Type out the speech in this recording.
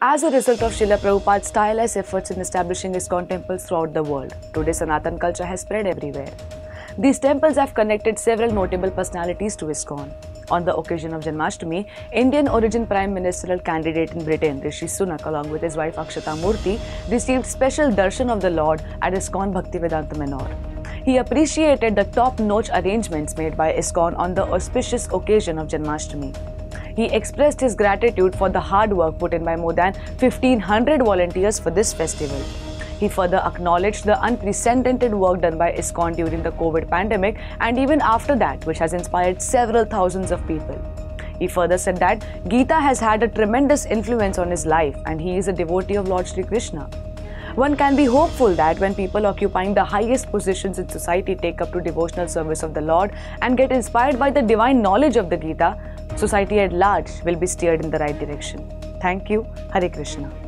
as a result of Srila Prabhupada's tireless efforts in establishing ISKCON temples throughout the world. Today, Sanatan culture has spread everywhere. These temples have connected several notable personalities to ISKCON. On the occasion of Janmashtami, Indian origin prime ministerial candidate in Britain, Rishi Sunak, along with his wife Akshata Murthy, received special darshan of the Lord at ISKCON Bhaktivedanta Manor. He appreciated the top-notch arrangements made by ISKCON on the auspicious occasion of Janmashtami. He expressed his gratitude for the hard work put in by more than 1,500 volunteers for this festival. He further acknowledged the unprecedented work done by ISKCON during the COVID pandemic and even after that, which has inspired several thousands of people. He further said that Gita has had a tremendous influence on his life and he is a devotee of Lord Sri Krishna. One can be hopeful that when people occupying the highest positions in society take up to devotional service of the Lord and get inspired by the divine knowledge of the Gita, society at large will be steered in the right direction. Thank you. Hare Krishna.